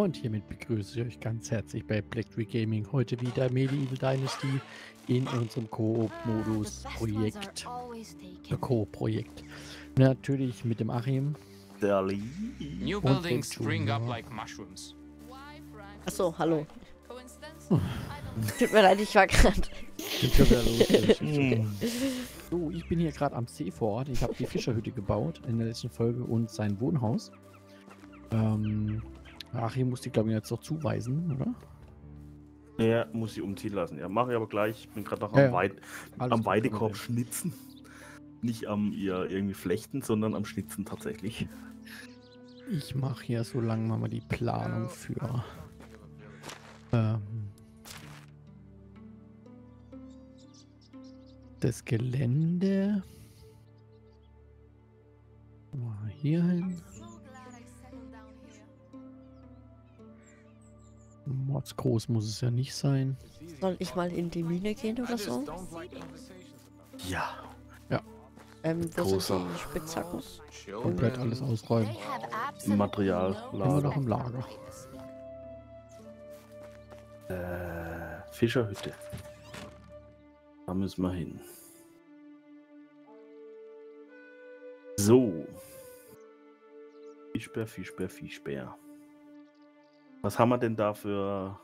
Und hiermit begrüße ich euch ganz herzlich bei Blacktree Gaming. Heute wieder Medieval Dynasty in unserem Co-op-Projekt. Natürlich mit dem Achim. New buildings spring up like mushrooms. Achso, hallo. Tut mir leid, ich war gerade. So, ich bin hier gerade am See vor Ort. Ich habe die Fischerhütte gebaut in der letzten Folge und sein Wohnhaus. Achim muss die, glaube ich, jetzt noch zuweisen, oder? Ja, muss sie umziehen lassen. Ja, mache ich aber gleich. Ich bin gerade noch am Weidekorb schnitzen. Nicht am irgendwie flechten, sondern am Schnitzen tatsächlich. Ich mache hier so lange mal die Planung für... das Gelände. Mal hier hin. Mords groß muss es ja nicht sein. Soll ich mal in die Mine gehen oder so? Ja. Ja. Wo sind die Spitzhacken? Komplett alles ausräumen. Material. Immer noch im Lager. Fischerhütte. Da müssen wir hin. So. Fischbär, Fischbär, Fischbär. Was haben wir denn da für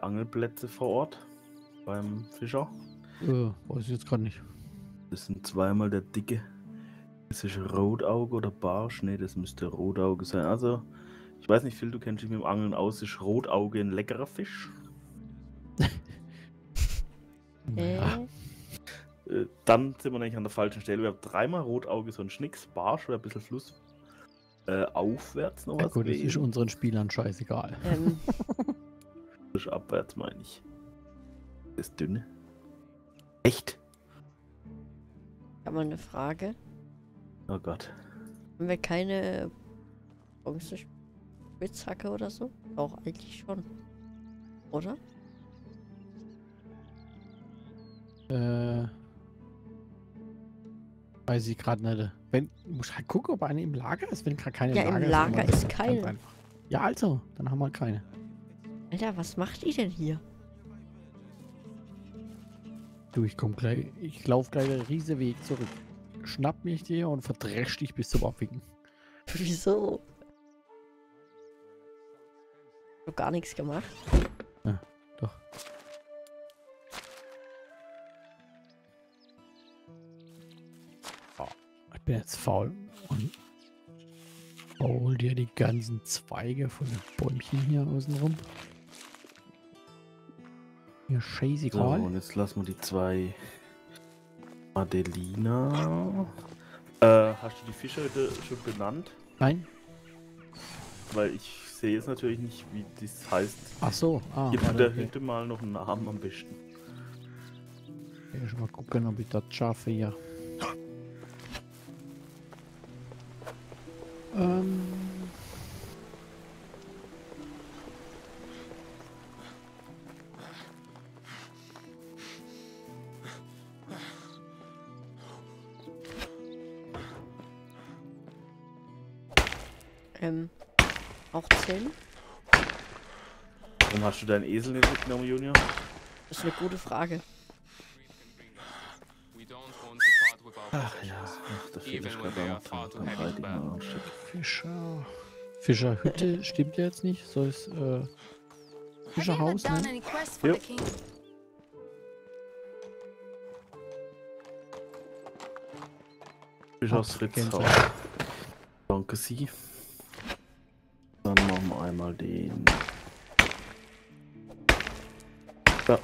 Angelplätze vor Ort beim Fischer? Weiß ich jetzt gerade nicht. Das sind zweimal der dicke. Das ist Rotauge oder Barsch? Ne, das müsste Rotauge sein. Also, ich weiß nicht, Phil, du kennst dich mit dem Angeln aus. Ist Rotauge ein leckerer Fisch? Naja. Dann sind wir nämlich an der falschen Stelle. Wir haben dreimal Rotauge, so ein Schnicks. Barsch wäre ein bisschen Fluss. Aufwärts noch was? Ja, gut, das ist unseren Spielern scheißegal. Das ist abwärts, meine ich. Das ist dünne. Echt? Ich habe mal eine Frage. Oh Gott. Haben wir keine Bronzespitzhacke oder so? Auch eigentlich schon. Oder? Weiß ich gerade nicht. Wenn, muss halt gucken, ob eine im Lager ist, wenn gerade keine im Lager ist. Ja, im Lager ist keine. Ja, also, dann haben wir keine. Alter, was macht die denn hier? Du, ich komme gleich, ich laufe gleich den riesen Weg zurück. Schnapp mich dir und verdresch dich bis zum Abwinken. Wieso? Ich hab gar nichts gemacht. Ja, doch. Ich bin jetzt faul und hol dir die ganzen Zweige von den Bäumchen hier außenrum. Hier, scheiße, so, und jetzt lassen wir die zwei Adelina. Hast du die Fischerhütte schon benannt? Nein. Weil ich sehe jetzt natürlich nicht, wie das heißt. Ach so. Gib der Hütte mal noch einen Namen am besten. Ich mal gucken, ob ich das schaffe hier. Auch 10. Warum hast du deinen Esel nicht mitgenommen, Junior? Das ist eine gute Frage. Ach ja, der Fischerhütte stimmt ja jetzt nicht, soll es Fischerhaus nennen? Ja. Fischersritzhaus. Danke Sie. Dann machen wir einmal den...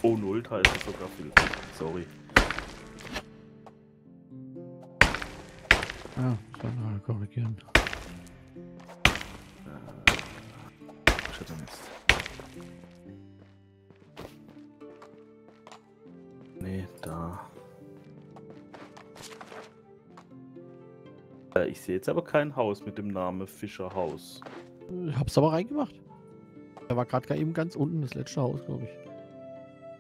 Oh, 0 heißt es sogar viel. Sorry. Ja, dann mal korrigieren. Ne, da. Ich sehe jetzt aber kein Haus mit dem Namen Fischerhaus. Ich hab's aber reingemacht. Da war gerade eben ganz unten das letzte Haus, glaube ich.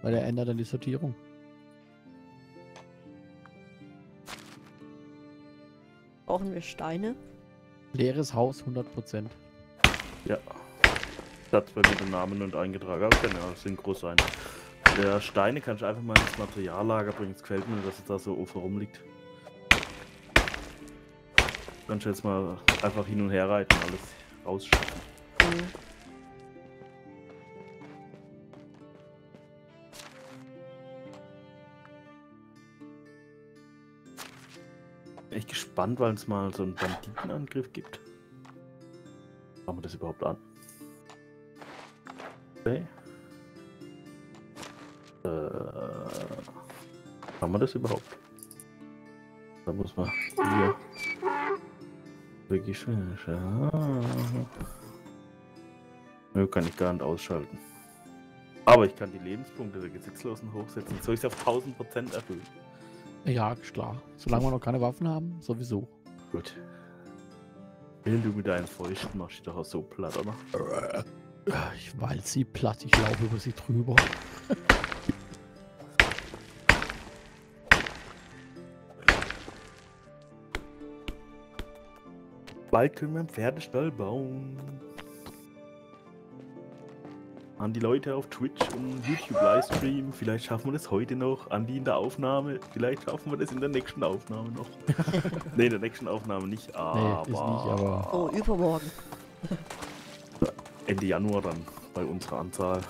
Weil der ändert dann die Sortierung. Brauchen wir Steine? Leeres Haus, 100%. Ja. Platz bei mir den Namen und eingetragen. Aber kann ja synchron sein. Der Steine kann ich einfach mal ins Materiallager bringen. Es gefällt mir, dass es da so offen rumliegt. Kann ich jetzt mal einfach hin und her reiten, alles rausschicken. Mhm. Bin echt gespannt, weil es mal so einen Banditenangriff gibt. Machen wir das überhaupt an? Okay. Haben wir das überhaupt? Da muss man hier wirklich finish. Ja, kann ich gar nicht ausschalten. Aber ich kann die Lebenspunkte der Gesichtslosen hochsetzen. Soll ich es auf 1000% erhöhen? Ja, klar. Solange wir noch keine Waffen haben, sowieso. Gut. Wenn du mit deinen Feuchten machst, die doch auch so platt, oder? Ich walze sie platt, ich laufe über sie drüber. Bald können wir einen Pferdestall bauen. An die Leute auf Twitch und YouTube Livestream, vielleicht schaffen wir das heute noch. An die in der Aufnahme, vielleicht schaffen wir das in der nächsten Aufnahme noch. Ne, in der nächsten Aufnahme nicht, aber... Nee, ist nicht, aber... Oh, übermorgen. Ende Januar dann, bei unserer Anzahl.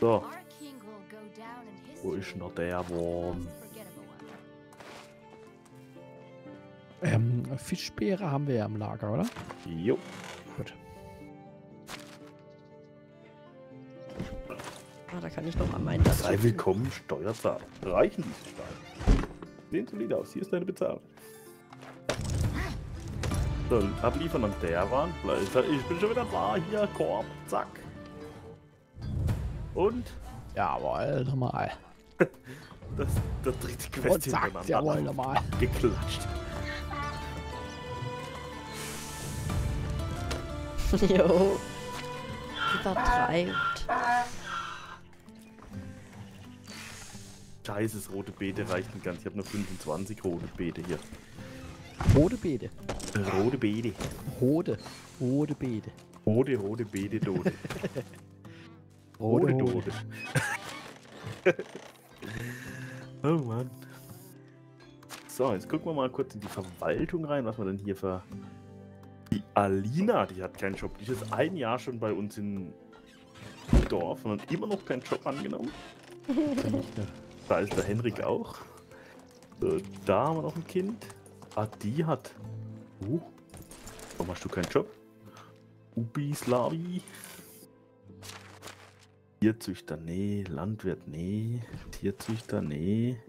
So. Wo ist noch der Wurm? Fischbeere haben wir ja im Lager, oder? Jo. Gut. Ah, da kann ich noch mal meinen. Sei willkommen, Steuerzahler. Reichen diese Steine. Sehen solide aus. Hier ist deine Bezahlung. So, abliefern an der Wand. Ich bin schon wieder da. Hier, Korb. Zack. Und? Jawohl, nochmal. Das dritte Quest hintereinander. Jawohl, nochmal. Geklatscht. Jo. Übertreibt. Scheiße, das rote Beete reicht nicht ganz. Ich habe nur 25 rote Beete hier. Rote Beete? Rote Beete. Rode. Rote Beete. Rode, rote Beete, Dode. Rode, Dode. Oh Mann. So, jetzt gucken wir mal kurz in die Verwaltung rein, was wir denn hier für... Die Alina, die hat keinen Job. Die ist ein Jahr schon bei uns im Dorf und hat immer noch keinen Job angenommen. Da ist der Henrik auch. So, da haben wir noch ein Kind. Ah, die hat... Warum hast du keinen Job? Ubi, Slavi. Tierzüchter, nee. Landwirt, nee. Tierzüchter, nee.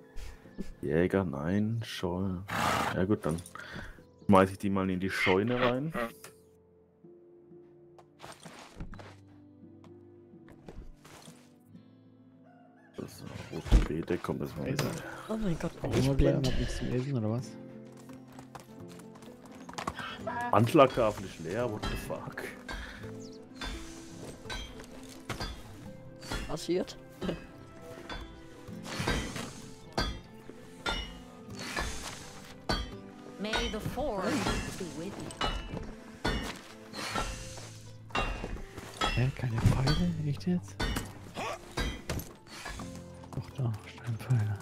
Jäger, nein. Scholl. Ja gut, dann... schmeiß ich die mal in die Scheune rein. Das rote Beete, kommt das mal rein. Oh mein Gott, ich blind. Hab nichts zum Essen, oder was? Anschlaghafen ist leer, what the fuck? Passiert? May the force be with you. Hä, keine Pfeile? Echt jetzt? Doch, da, Steinpfeile.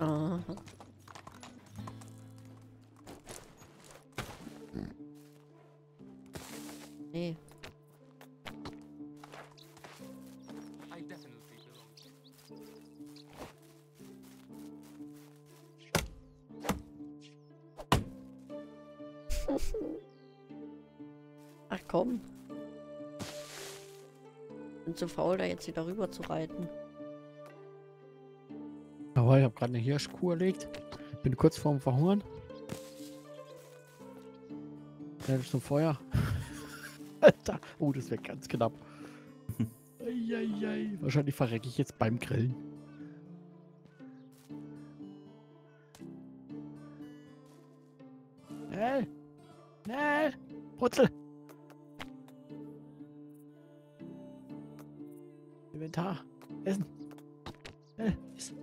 Aha. Nee. Ach komm. Bin zu faul, da jetzt wieder rüber zu reiten. Aber ich habe gerade eine Hirschkuh erlegt. Bin kurz vorm Verhungern. Dann ist zum Feuer. Alter. Oh, das wäre ganz knapp. Wahrscheinlich verrecke ich jetzt beim Grillen. Schnell! Schnell! Brutzel! Inventar! Essen! Schnell! Essen!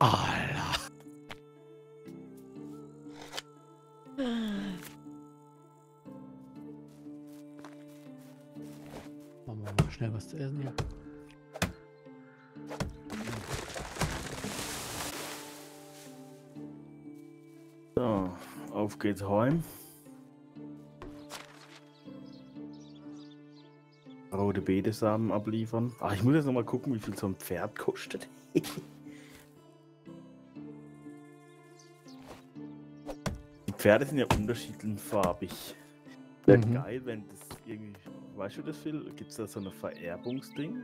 Alter! Machen wir mal schnell was zu essen hier. So, auf geht's heim. Rote Betesamen abliefern. Ach, ich muss jetzt nochmal gucken, wie viel so ein Pferd kostet. Die Pferde sind ja unterschiedlich farbig. Wäre geil, wenn das irgendwie... Weißt du das, Phil? Gibt es da so eine Vererbungsding?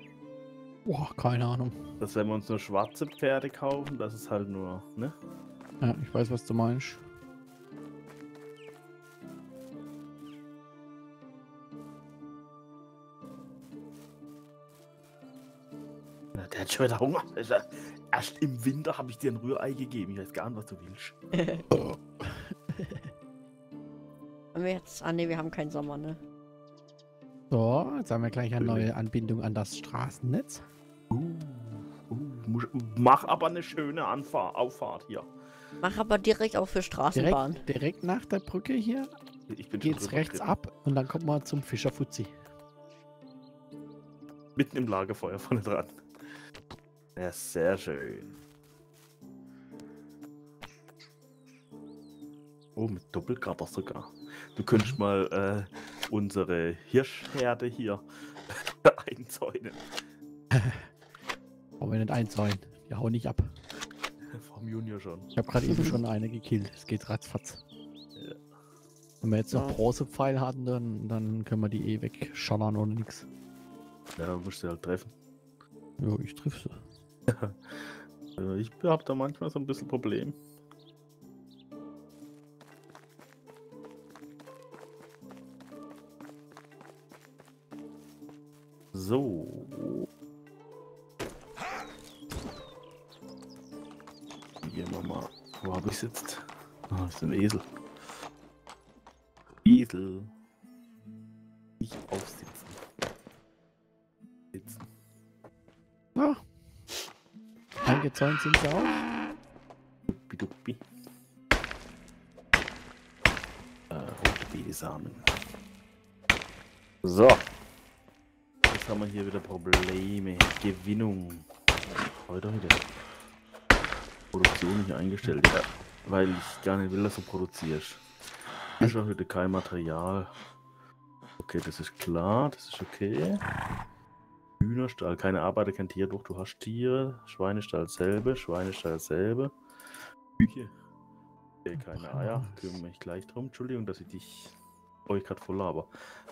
Boah, keine Ahnung. Dass wenn wir uns nur schwarze Pferde kaufen, das ist halt nur... ne? Ja, ich weiß, was du meinst. Der hat schon wieder Hunger. Erst im Winter habe ich dir ein Rührei gegeben. Ich weiß gar nicht, was du willst. Haben wir jetzt... Ah ne, wir haben keinen Sommer, ne? So, jetzt haben wir gleich eine neue Anbindung an das Straßennetz. Mach aber eine schöne Auffahrt hier. Mach aber direkt auch für Straßenbahn. Direkt nach der Brücke hier geht's rechts ab und dann kommt man zum Fischerfuzzi. Mitten im Lagerfeuer vorne dran. Ja, sehr schön. Oh, mit Doppelgatter sogar. Du könntest mal unsere Hirschherde hier einzäunen. Brauchen wir nicht einzäunen. Wir hauen nicht ab. Vom Junior schon. Ich habe gerade eben schon eine gekillt. Es geht ratzfatz. Ja. Wenn wir jetzt noch Bronzepfeil hatten, dann können wir die eh wegschallern oder nix. Ja, dann musst du halt treffen. Ja, ich triff sie. Also ich habe da manchmal so ein bisschen Problem. So. Gehen wir mal. Wo habe ich jetzt? Ah, das ist ein Esel. Esel. Nicht aufsitzen. Sitzen. Ah. Angezäunt sind sie auch. Duppi duppi. Rote Samen. So. Haben wir hier wieder Probleme. Gewinnung. Heute wieder. Produktion nicht eingestellt. Ja, weil ich gar nicht will, dass du produzierst. Ich habe heute kein Material. Okay, das ist klar. Das ist okay. Hühnerstall. Keine Arbeiter, kein Tier. Doch, du hast Tiere. Schweinestall selbe. Schweinestall selbe. Küche. Okay, keine Eier. Kümmere mich gleich drum. Entschuldigung, dass ich euch gerade voll laber.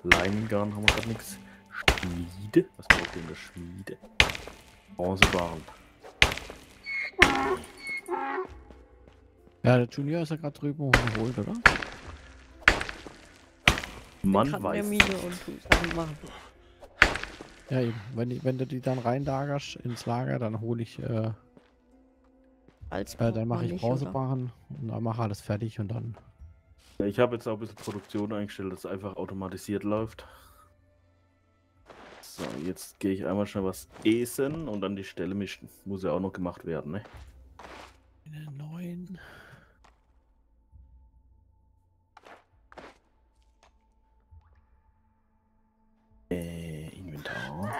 Leinengarn haben wir gerade nichts. Schmiede? Was braucht denn der Schmiede? Bronzebaren. Ja, der Junior ist ja gerade drüben hochgeholt, oder? Man weiß. Ja, eben. Wenn du die dann reinlagerst ins Lager, dann hole ich. Dann mache ich Bronzebaren und dann mache alles fertig und dann. Ich habe jetzt auch ein bisschen Produktion eingestellt, dass es einfach automatisiert läuft. So, jetzt gehe ich einmal schnell was essen und dann die Stelle mischen. Muss ja auch noch gemacht werden, ne? Eine 9. Inventar.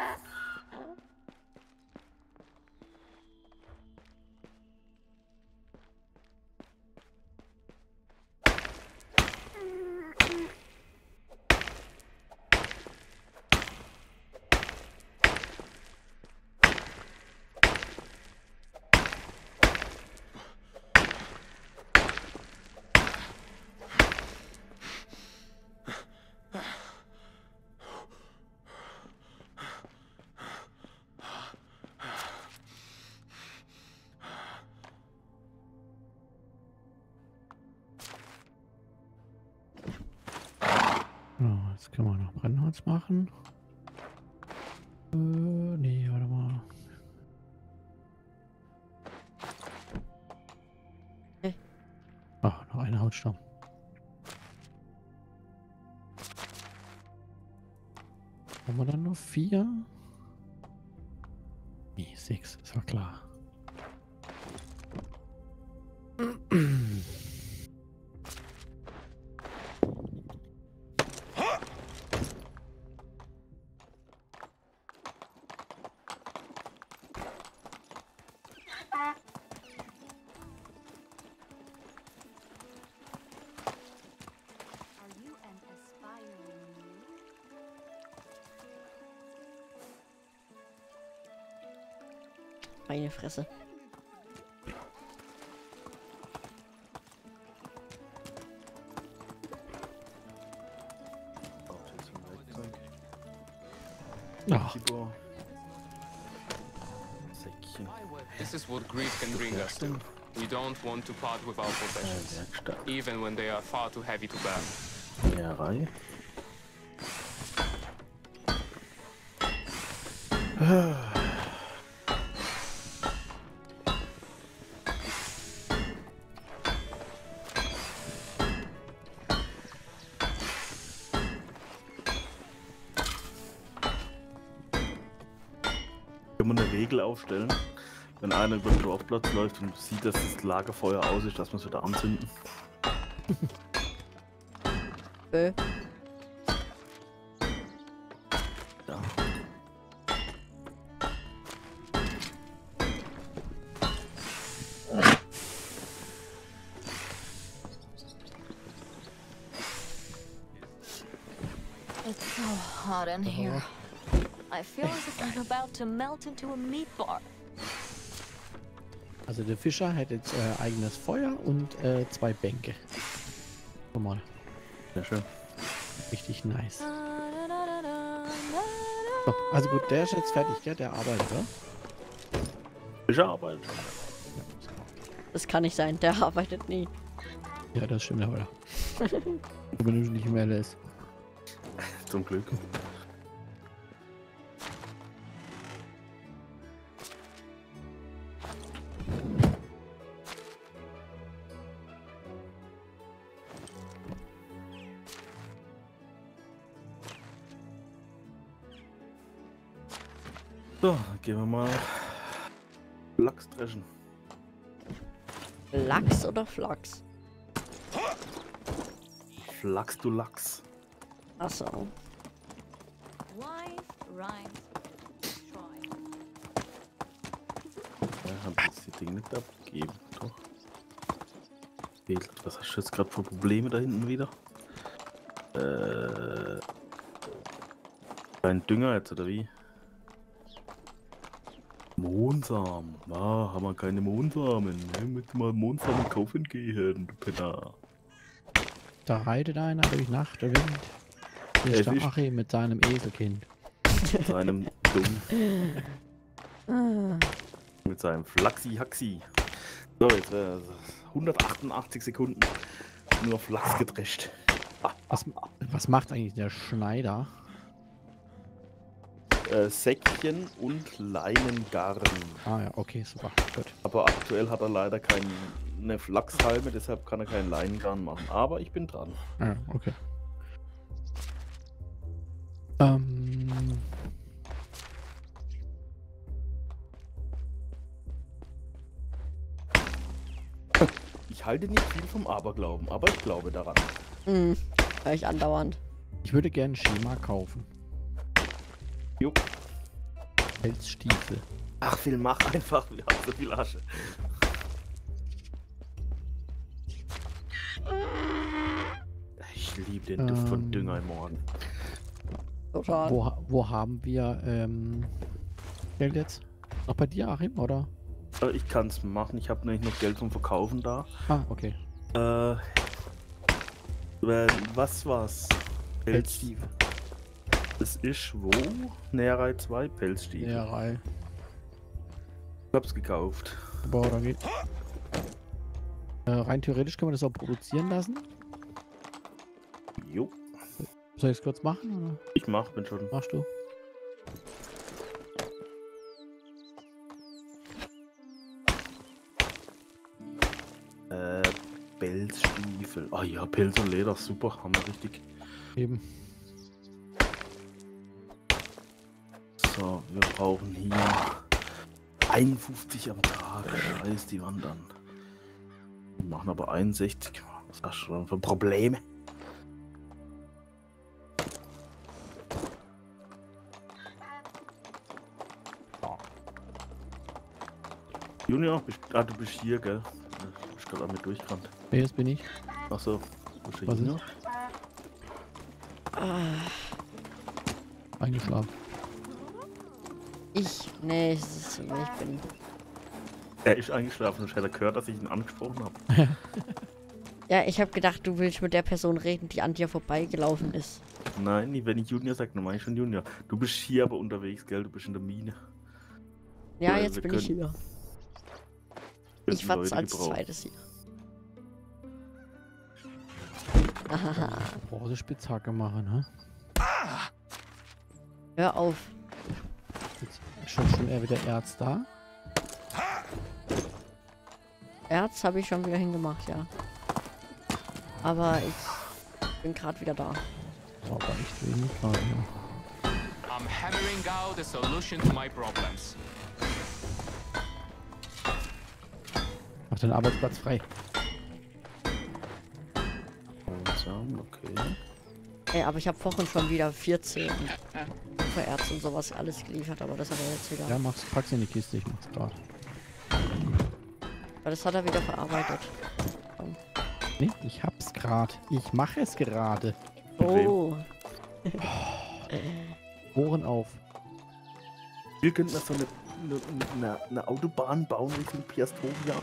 Jetzt können wir noch Brennholz machen. Nee, warte mal. Ach, noch ein Hautstamm. Haben wir dann nur 4? Nee, 6, ist ja klar. Meine Fresse. Ach. This is what greed can bring us to. We don't want to part with our possessions, even when they are far too heavy to bear. Ja, aufstellen, wenn einer über den Dorfplatz läuft und sieht, dass das Lagerfeuer aus ist, dass wir es wieder anzünden. Ja. It's so hot in here. Also der Fischer hat jetzt eigenes Feuer und 2 Bänke. Guck mal. Sehr schön. Richtig nice. So, also gut, der ist jetzt fertig, gell? Der arbeitet, oder? Fischer arbeitet. Das kann nicht sein, der arbeitet nie. Ja, das stimmt aber. Wenn du nicht mehr lässt. Zum Glück. So, gehen wir mal Lachs dreschen. Lachs oder Flachs? Flachs, du Lachs. Achso. Ja, haben wir jetzt die Dinge nicht abgegeben, doch. Was hast du jetzt gerade für Probleme da hinten wieder? Dein Dünger jetzt, oder wie? Mohnsamen. Ah, haben wir keine Mohnsamen. Wir müssen mal Mohnsamen kaufen gehen, du Penner. Da reitet einer durch Nacht und Wind. Hier ist der Achim mit seinem Eselkind. Mit seinem Dumm. Mit seinem Flaxi-Haxi. So, jetzt 188 Sekunden nur Flachs gedrescht. Was macht eigentlich der Schneider? Säckchen und Leinengarn. Ah ja, okay, super. Gut. Aber aktuell hat er leider keine Flachshalme, deshalb kann er keinen Leinengarn machen. Aber ich bin dran. Ja, okay. Ich halte nicht viel vom Aberglauben, aber ich glaube daran. Mhm, gleich andauernd. Ich würde gerne ein Schema kaufen. Jupp. Pelzstiefel. Ach Phil, mach einfach, wir haben so viel Asche. Ich liebe den Duft von Dünger im Morgen. Total. Wo haben wir Geld jetzt? Noch bei dir, Achim, oder? Ich kann es machen, ich habe nämlich noch Geld zum Verkaufen da. Ah, okay. Was war's? Pelzstiefel. Es ist wo? Näherei 2 Pelzstiefel. Näherei. Ich hab's gekauft. Boah, da geht. Rein theoretisch können wir das auch produzieren lassen. Jo. Soll ich es kurz machen? Oder? Ich bin schon. Machst du? Pelzstiefel. Ah ja, Pelz und Leder, super, haben wir richtig. Eben. So, wir brauchen hier 51 am Tag. Scheiß die Wand an. Wir machen aber 61. Was hast du schon für Probleme? Junior, du bist hier, gell? Ich bin gerade auch mit durchgerannt. Nee, das bin ich. Achso, wo ist der Junior? Eingeschlafen. Ich? Nee, ich bin. Er ist eingeschlafen, ich hätte gehört, dass ich ihn angesprochen habe. Ja, ich habe gedacht, du willst mit der Person reden, die an dir vorbeigelaufen ist. Nein, wenn ich Junior sage, dann meine ich schon Junior. Du bist hier aber unterwegs, gell? Du bist in der Mine. Ja, ja jetzt bin ich hier. Ich fand's als zweites hier. Aha. Brauchst Spitzhacke machen, ne? Hör auf. Jetzt schon eher wieder Erz da. Erz habe ich schon wieder hingemacht, ja. Aber ich bin gerade wieder da. Aber ich will nicht gerade. I'm hammering out the solution to my problems. Mach den Arbeitsplatz frei. Okay. Ey, aber ich habe vorhin schon wieder 14 Erz und sowas alles geliefert, aber das hat er jetzt wieder. Ja, pack's in die Kiste, ich mach's gerade. Aber das hat er wieder verarbeitet. Komm. Nee, ich hab's gerade. Ich mache es gerade. Oh. Ohren auf. Wir könnten das so eine Autobahn bauen Richtung Piastrovia.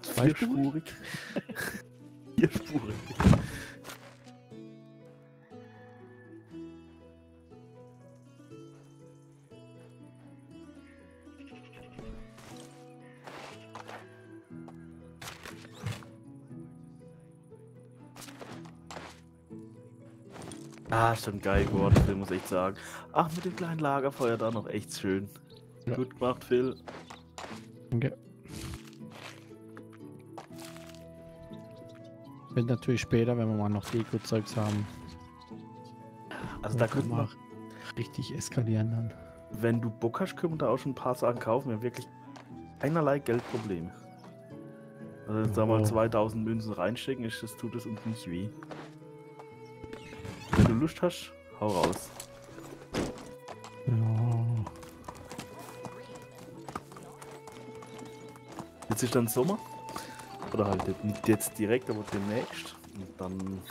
Vierspurig. Vierspurig. Ah, schon geil geworden, Phil, muss ich sagen. Ach, mit dem kleinen Lagerfeuer da noch echt schön. Ja. Gut gemacht, Phil. Danke. Wird natürlich später, wenn wir mal noch Deko-Zeugs haben. Also da können wir richtig eskalieren dann. Wenn du Bock hast, können wir da auch schon ein paar Sachen kaufen. Wir haben wirklich keinerlei Geldprobleme. Also jetzt mal 2000 Münzen reinstecken, das tut es uns nicht weh. Wenn du Lust hast, hau raus. Ja. Jetzt ist dann Sommer. Oder halt nicht jetzt direkt, aber demnächst. Und dann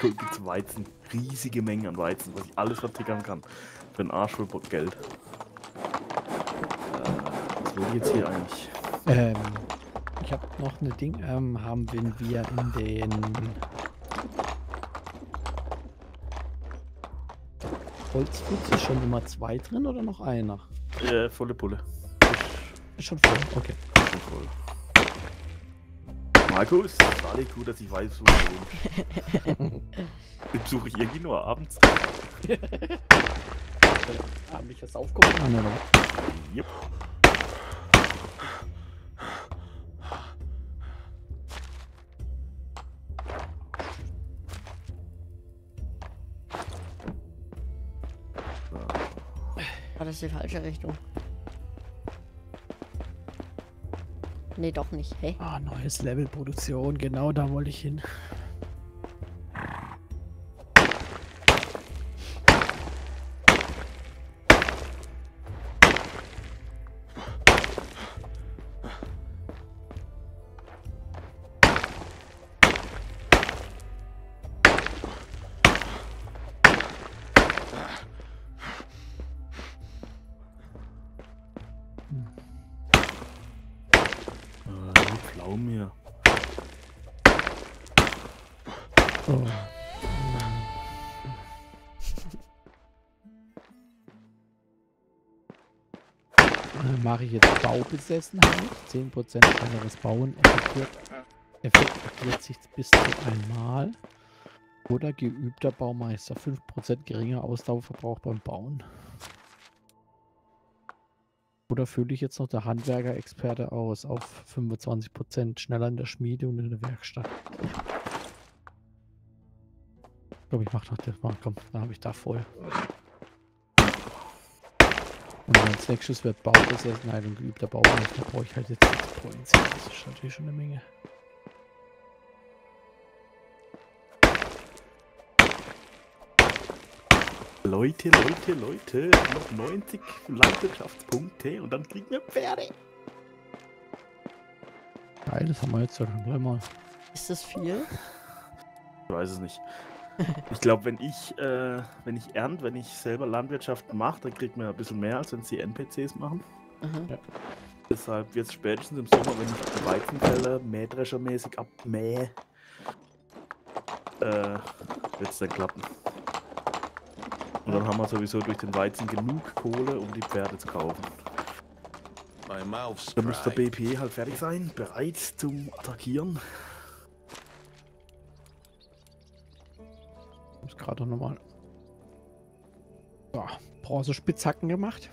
gibt's Weizen. Riesige Mengen an Weizen, was ich alles vertickern kann. Für einen Arsch voll Geld. Was will ich jetzt hier eigentlich? Ich hab noch eine Ding. Haben wir in den Holzfuchs ist schon Nummer 2 drin oder noch einer? Volle Pulle. Ist schon voll, okay. Ist schon voll. Markus, war nicht gut, dass ich weiß, wo du wohnst. Besuche ich irgendwie nur abends. Abendliches Aufkommen an, oder? Jupp. Das ist die falsche Richtung. Nee, doch nicht. Hey. Ah, neues Level Produktion. Genau da wollte ich hin. Mache ich jetzt Baubesessenheit, 10% anderes Bauen, effektiviert sich bis zu einmal. Oder geübter Baumeister, 5% geringer Ausdauerverbrauch beim Bauen. Oder fülle ich jetzt noch der Handwerker-Experte aus, auf 25% schneller in der Schmiede und in der Werkstatt. Ich glaube, ich mache noch das mal, komm, dann habe ich da voll. Sechsschüsswert Bau, das ist ein geübter Baumeister, brauche ich halt jetzt 6 Points. Das ist natürlich schon eine Menge. Leute, Leute, Leute, noch 90 Landwirtschaftspunkte und dann kriegen wir Pferde. Geil, das haben wir jetzt schon gleich mal. Ist das viel? Ich weiß es nicht. Ich glaube, wenn ich selber Landwirtschaft mache, dann kriegt man ein bisschen mehr, als wenn sie NPCs machen. Mhm. Ja. Deshalb jetzt spätestens im Sommer, wenn ich Weizenfelder mähdreschermäßig abmähe, wird es dann klappen. Und dann haben wir sowieso durch den Weizen genug Kohle, um die Pferde zu kaufen. Dann müsste der BP halt fertig sein, bereit zum Attackieren. Ich muss gerade nochmal ja, Bronze-Spitzhacken gemacht.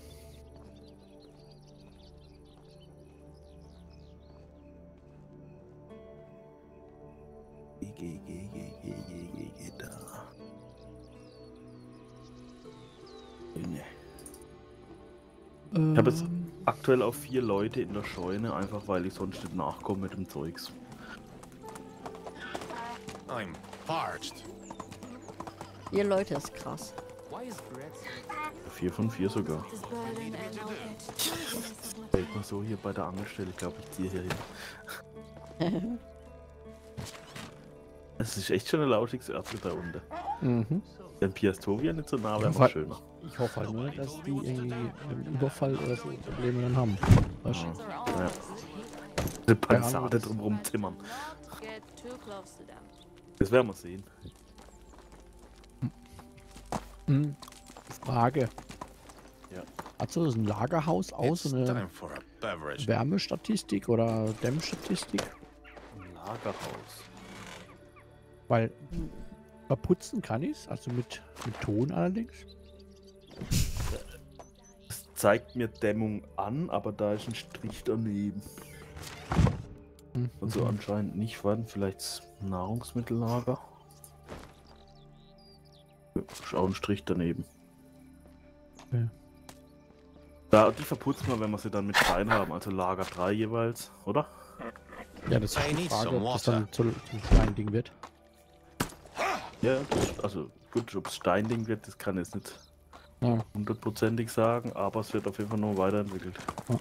Ich habe jetzt aktuell auf 4 Leute in der Scheune, einfach weil ich sonst nicht nachkomme mit dem Zeugs. I'm parched. 4 Leute ist krass. 4 von 4 sogar. Fällt mal so hier bei der Angelstelle, glaube ich, ziehe hier hin. Es ist echt schon ein lauschiges Örtchen da unten. Mhm. Denn Piastowia nicht so nah, wäre noch schöner. Ich hoffe halt nur, dass die irgendwie einen Überfall oder so Probleme dann haben. Weißt du? Ja. Eine Panzade drumherum zimmern. Das werden wir sehen. Hm. Frage. Ja. Hast du das ein Lagerhaus aus? Eine Wärmestatistik oder Dämmstatistik? Ein Lagerhaus. Weil verputzen kann ich es, also mit Ton allerdings. Es zeigt mir Dämmung an, aber da ist ein Strich daneben. Mhm. Also anscheinend nicht, weil vielleicht Nahrungsmittellager. Schau, ein Strich daneben. Okay. Da, die verputzt man, wenn wir sie dann mit rein haben, also Lager 3 jeweils, oder? Ja, das ist die Frage, ob das dann zum kleinen Ding wird. Ja, also gut, ob es Steinding wird, das kann ich jetzt nicht hundertprozentig sagen, aber es wird auf jeden Fall noch weiterentwickelt. Ja.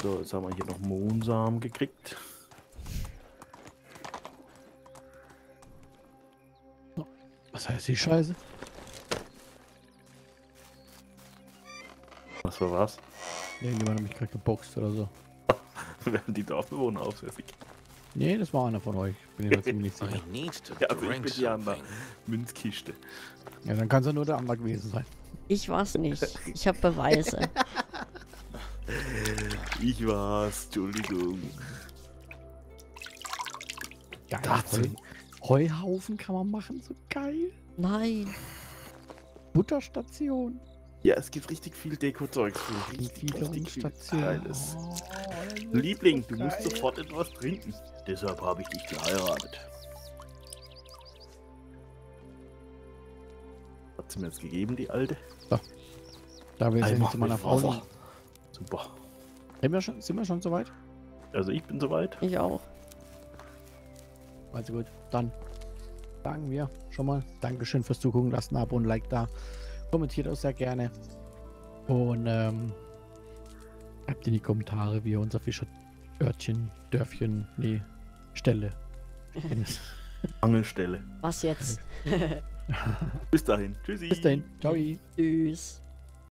So, jetzt haben wir hier noch Mohnsamen gekriegt. Was heißt die Scheiße? Was war was? Irgendjemand hat mich gerade geboxt oder so. Werden die Dorfbewohner aufsässig? Nee, das war einer von euch. Bin ich ziemlich sicher. Ja, also ich bin die andere Münzkiste. Ja, dann kann es ja nur der andere gewesen sein. Ich war's nicht. Ich habe Beweise. Ich war's. Entschuldigung. Geil. Heuhaufen kann man machen. So geil. Nein. Butterstation. Ja, es gibt richtig viel Deko-Zeug. Richtig viel Geiles. Oh, Liebling, so du musst sofort etwas trinken. Deshalb habe ich dich geheiratet. Hat sie mir jetzt gegeben, die Alte? So. Da will ich zu meiner Frau. Super. Sind wir schon soweit? Also ich bin soweit. Ich auch. Also gut, dann sagen wir schon mal Dankeschön fürs Zugucken. Lasst ein Abo und ein Like da. Kommentiert auch sehr gerne. Und schreibt in die Kommentare, wie ihr unser Fischerörtchen, Dörfchen, nee, Stelle. Angelstelle. Was jetzt? Bis dahin. Tschüssi. Bis dahin. Ciao. Tschüss.